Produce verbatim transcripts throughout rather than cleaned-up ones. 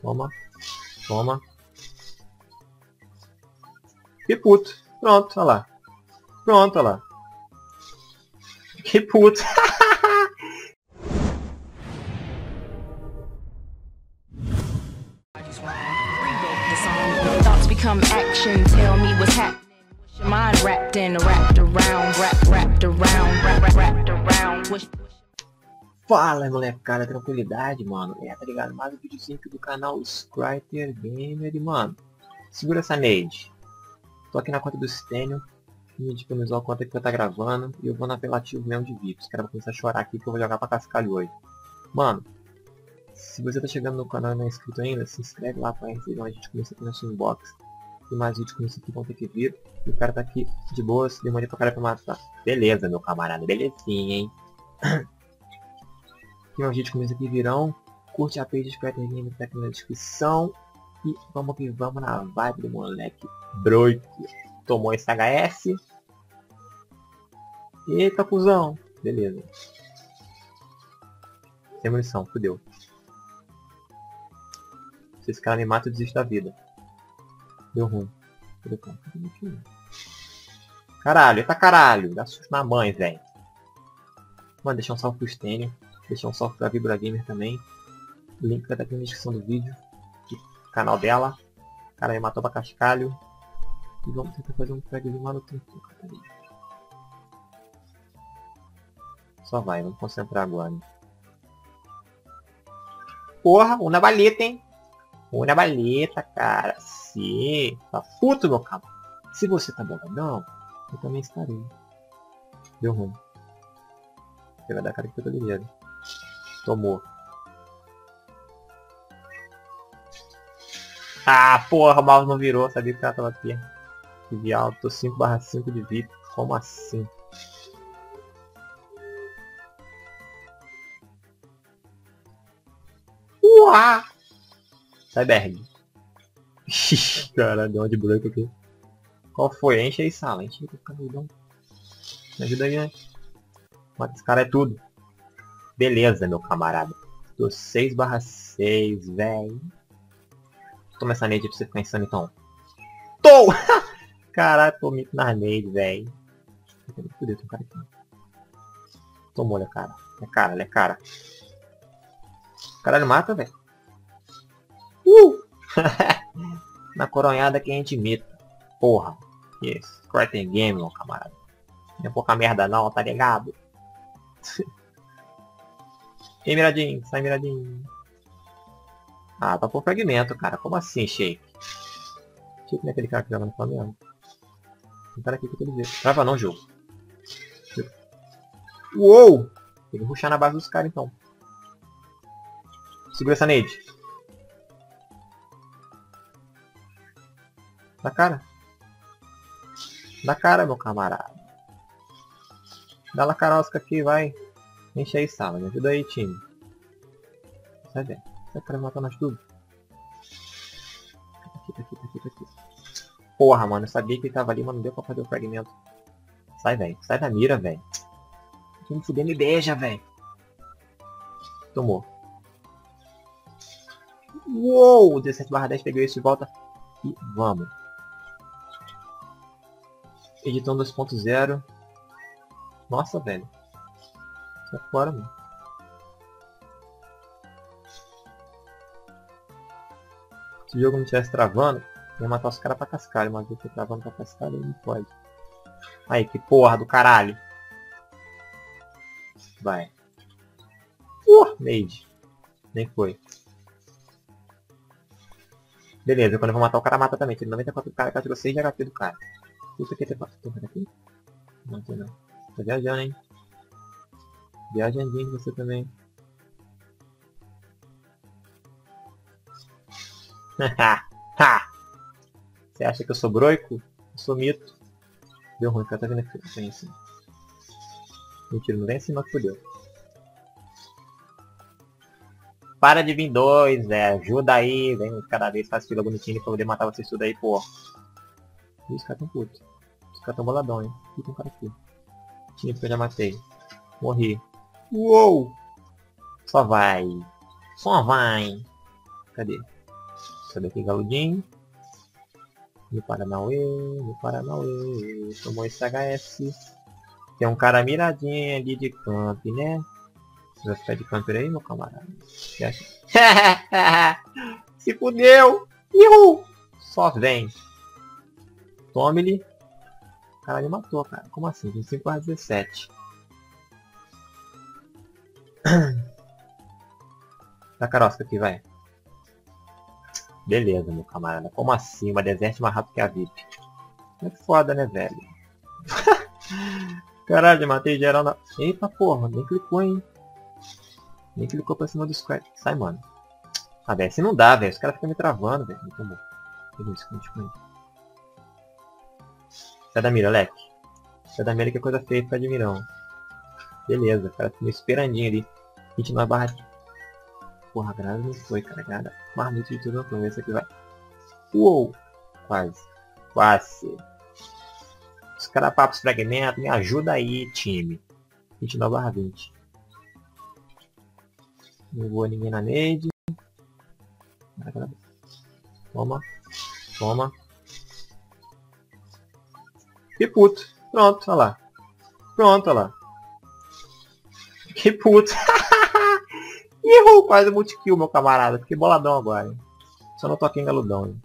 Toma. Toma. Que puto. Pronto, olha lá. Pronto, olha lá. Que puto. Fala, molecada, tranquilidade, mano. É, tá ligado? Mais um vídeo simples do canal Scryter Gamer, mano. Segura essa nade. Tô aqui na conta do Stênio. Me disponibilizou a conta que eu tá gravando. E eu vou no apelativo mesmo de V I P. Os caras vão começar a chorar aqui que eu vou jogar pra cascalho hoje. Mano, se você tá chegando no canal e não é inscrito ainda, se inscreve lá pra receber uma gente começa aqui no seu inbox. E mais vídeos como esse aqui vão ter que vir. E o cara tá aqui de boas, demorei pra cara pra matar. Beleza, meu camarada, belezinha, hein? E mais vídeos como esse aqui virão. Curte a page de Scryter Gamer que tá aqui na descrição. E vamos que vamos na vibe do moleque broito. Tomou esse H S. Eita, cuzão. Beleza. Sem munição, fudeu. Se esse cara me mata, eu desisto da vida. Deu ruim. Caralho, eita caralho. Dá susto na mãe, velho. Mano, deixar um salve pro Stênio. Deixar um salve pra Vibra Gamer também. O link vai estar aqui na descrição do vídeo. O canal dela. O cara me matou pra cascalho. E vamos tentar fazer um fragzinho lá no tempo, cara. Só vai, vamos concentrar agora. Porra, uma baleta, hein? Uma baleta, cara. Se tá puto, meu cabo. Se você tá boladão, eu também estarei. Deu ruim. Você vai dar cara que eu tô ligado. Tomou. Ah, porra, o mouse não virou. Sabia que ela tava aqui. Que viado, tô cinco barra cinco de V I P. Como assim? Uá! Cyberg. Cara, deu uma de branco aqui. Qual foi? Enche aí, sala. Enche aí, tô ficando doidão. Me ajuda aí, né? Mata esse cara, é tudo. Beleza, meu camarada. Tô seis barra seis, velho. Toma essa nade pra você ficar insano, então. Tô! Caralho, tô mito na nade, velho. Fudeu, tem um cara aqui. Tomou, olha, cara. É cara, olha, cara. Caralho, mata, velho. Uh! Na coronhada que a gente imita. Porra. Yes. Scryter Game, meu camarada. Não é pouca merda não, tá ligado? Ei, miradinho. Sai, miradinho. Ah, tá por fragmento, cara. Como assim, Shake? Shake não é aquele cara que joga no Flamengo. Tem cara aqui que eu tô dizendo. Trava não, jogo. Uou! Tem que rushar na base dos caras, então. Segura essa nade. Na cara. Na cara, meu camarada. Dá lá carosca aqui, vai. Enche aí, sala. Me ajuda aí, time. Sai bem. Sai pra matar nós tudo. Aqui, aqui, aqui, aqui. Porra, mano. Eu sabia que ele tava ali, mas não deu pra fazer o fragmento. Sai, velho. Sai da mira, velho. Tô me fudendo e beija, velho. Tomou. Uou! dezessete barra dez, peguei isso de volta. E vamos. Editor dois ponto zero. Nossa, velho. Sai fora, mano. Se o jogo não estivesse travando, eu ia matar os caras pra cascalho. Mas eu tô travando pra cascalho, ele não pode. Aí, que porra do caralho. Vai. Porra, nade. Nem foi. Beleza, quando eu vou matar o cara, mata também. Tem noventa e quatro do cara, que atirou seis de H P do cara. Puta que tem cara aqui? Não, tem não. Tá viajando, hein? Viajandinho você também. Você acha que eu sou broico? Eu sou mito. Deu ruim, o cara tá vindo aqui. Vem assim. Mentira, não vem assim, mas fodeu. Para de vir dois, velho. Ajuda aí, vem cada vez faz fila bonitinha pra poder matar vocês tudo aí, porra. Ih, os caras tão putos. Os caras tão boladão, hein. Fica um cara aqui. Tinha que eu já matei. Morri. Uou! Só vai. Só vai. Cadê? Cadê aqui, galudinho? No Paranauê, no Paranauê. Tomou esse H S. Tem um cara miradinho ali de camp, né? Você vai ficar de camper aí, meu camarada? Se fudeu! Ihu! Só vem. Tome-lhe. Cara, ele matou, cara. Como assim? vinte e cinco a dezessete. Tá carosca aqui, vai. Beleza, meu camarada. Como assim? Uma deserta mais rápido que a V I P. É foda, né, velho? Caralho, matei geral na... Eita, porra. Nem clicou, hein? Nem clicou pra cima do Scryter. Sai, mano. Ah, velho. Se não dá, velho. Os caras ficam me travando, velho. Muito bom. Beleza, continua aí. Sai da mira, leque. Sai da mira que é coisa feia pra admirão. Beleza, cara, tô me esperandinho ali. vinte e nove barra. Porra, a granada não foi, cara. Granada marmito de tudo não foi. Esse aqui vai. Uou! Quase. Quase. Os caras papos fragmentos. Me ajuda aí, time. vinte e nove barra vinte. Não voa ninguém na nade. Toma. Toma. Que puto. Pronto, olha lá. Pronto, olha lá. Que puto. Ih, quase multi-kill, meu camarada. Fiquei boladão agora, hein? Só não toquei em galudão, hein?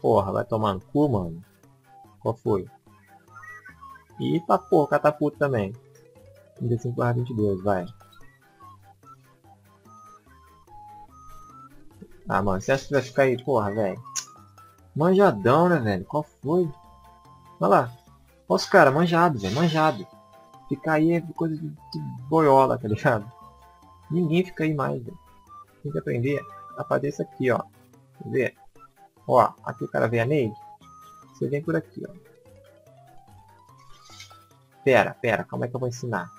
Porra, vai tomar no cu, mano. Qual foi? Eita, porra, catapulta também. trinta e cinco barra vinte e dois, vai. Ah, mano, você acha que vai ficar aí? Porra, velho. Manjadão, né, velho? Qual foi? Olha lá, olha os caras, manjado, velho, manjado. Ficar aí é coisa de, de boiola, tá ligado? Ninguém fica aí mais, velho. Tem que aprender a fazer isso aqui, ó. Quer ver? Ó, aqui o cara vem a nade. Você vem por aqui, ó. Pera, pera, como é que eu vou ensinar?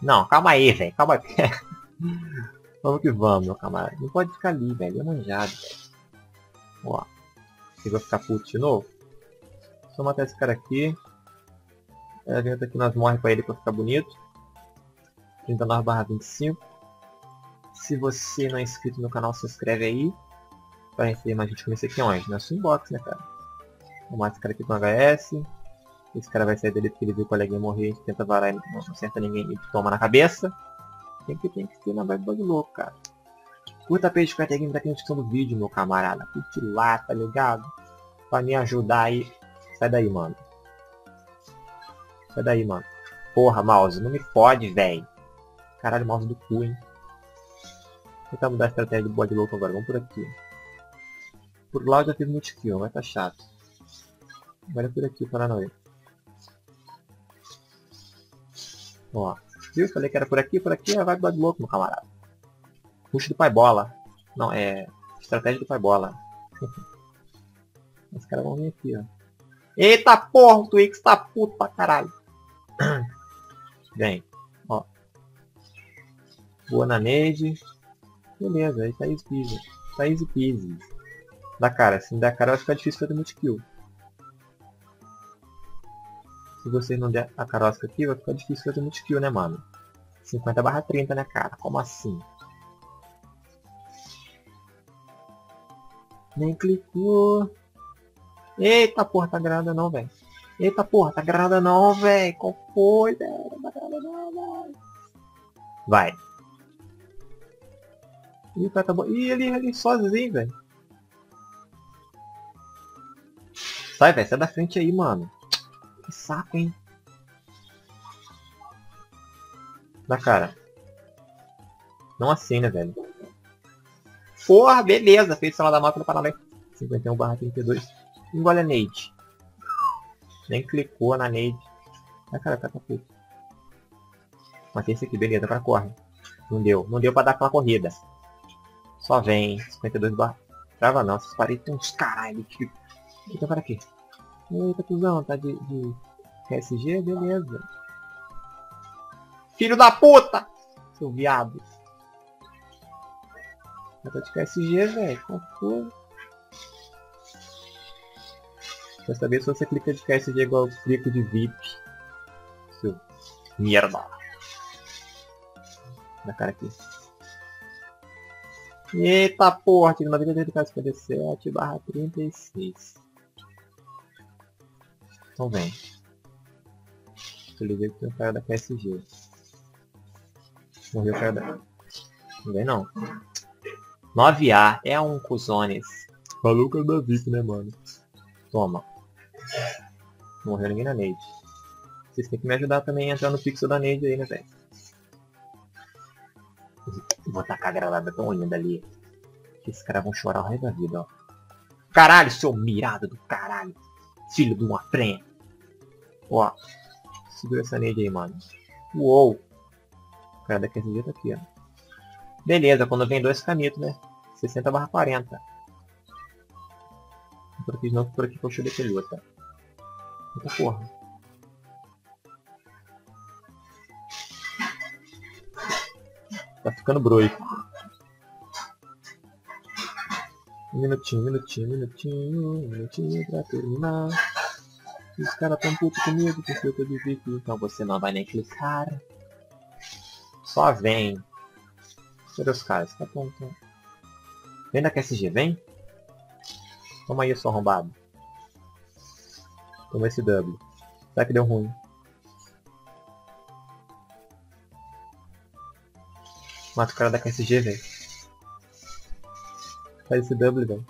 Não, calma aí, velho, calma aí. Vamos que vamos, meu camarada. Não pode ficar ali, velho. É manjado, velho. Ó. Você vai ficar puto de novo? Só matar esse cara aqui. É, a gente aqui nós morre pra ele pra ficar bonito. trinta e nove barra vinte e cinco. Se você não é inscrito no canal, se inscreve aí. Pra receber mais gente como esse aqui onde? Na sua inbox, né, cara? Vamos matar esse cara aqui com H S. Esse cara vai sair dele porque ele viu o coleguinha morrer. A gente tenta varar ele, não acerta ninguém e toma na cabeça. Tem que, tem que ter na vibe bug louco, cara. Curta a page do Scryter Gamer aqui na descrição do vídeo, meu camarada. Curte lá, tá ligado? Pra me ajudar aí. Sai daí, mano. Sai daí, mano. Porra, mouse. Não me fode, velho. Caralho, mouse do cu, hein. Vou tentar mudar a estratégia do bug louco agora. Vamos por aqui. Por lá eu já fiz multi-kill, mas tá chato. Agora é por aqui, paranoia. Ó. Eu falei que era por aqui, por aqui, é vai do louco, meu camarada. Puxa do pai bola. Não, é... Estratégia do pai bola. Os caras vão vir aqui, ó. Eita porra, o Twix tá puto pra caralho. Vem, ó. Boa na nade. Beleza, aí tá easy peasy. Tá easy peasy. Dá cara, se não der cara vai ficar difícil fazer multi-kill. Se vocês não der a carosca aqui, vai ficar difícil fazer multi-kill, né, mano? cinquenta barra trinta, né, cara? Como assim? Nem clicou. Eita porra, tá granada não, velho. Eita porra, tá granada não, velho. Qual foi, velho? Tá granada não, velho. Vai. Ih, o cara tá bom. Ih, ele, ele sozinho, velho. Sai, velho. Sai da frente aí, mano. Que saco, hein? Na cara. Não assim, né, velho? Porra, beleza. Fez sala da mata do Paraná. cinquenta e um barra trinta e dois. Engole a nade. Nem clicou na nade. Na cara, tá com. Matei esse aqui, beleza. Agora corre. Não deu. Não deu pra dar aquela corrida. Só vem. cinquenta e dois barra. Trava não. Essas paredes tem uns caralho. Aqui tem um cara aqui. Eita, cuzão, tá de, de K S G? Beleza. Filho da puta! Seu viado. Eu tô de K S G, velho. Qual foi? Quer saber se você clica de K S G igual eu clico de V I P. Merda. Na cara aqui. Eita porra, tive noventa e oito barra cinquenta e sete barra trinta e seis. Então vem. Tô ligado que tem um cara da P S G. Morreu o cara da... Não vem não. nove A, é um cuzones. Maluco da V I P, né, mano? Toma. Não morreu ninguém na Neide. Vocês têm que me ajudar também a entrar no pixel da Neide aí, né, velho? Vou tacar a granada tão linda ali. Esses caras vão chorar o resto da vida, ó. Caralho, seu mirado do caralho. Filho de uma prenha. Ó. Segura essa Neide aí, mano. Uou. O cara da K S G tá aqui, ó. Beleza, quando vem dois canitos, né? sessenta barra quarenta. Por aqui de novo, por aqui que eu chorei pelota. Eita porra. Tá ficando broico. Um minutinho, minutinho, minutinho, minutinho pra terminar. Os caras tão putos comigo porque eu tô de V I P. Então você não vai nem clicar. Só vem. Cadê os caras? Tá bom, tá. Vem da K S G, vem. Toma aí, seu arrombado. Toma esse W. Será que deu ruim? Mata o cara da K S G, velho. Faz esse W, velho.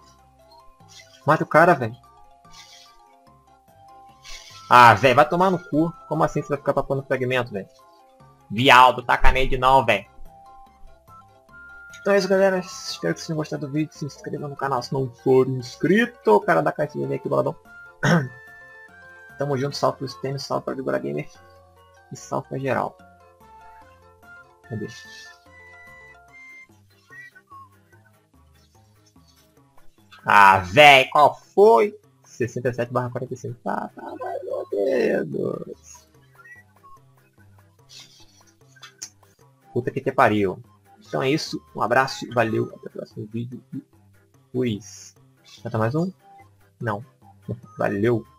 Mata o cara, velho. Ah, velho, vai tomar no cu. Como assim você vai ficar papando fragmento, velho? Viado, taca nele não, velho. Então é isso, galera. Espero que vocês tenham gostado do vídeo. Se inscreva no canal se não for inscrito. O cara da K S G vem aqui, boladão. Tamo junto. Salve pro Stênio, salve pra Vibra Gamer. E salve pra geral. Cadê? Ah, véi, qual foi? sessenta e sete barra quarenta e cinco. Ah, tá, meu Deus. Puta que te pariu. Então é isso. Um abraço, valeu. Até o próximo vídeo. E fui. Falta mais um? Não. Valeu.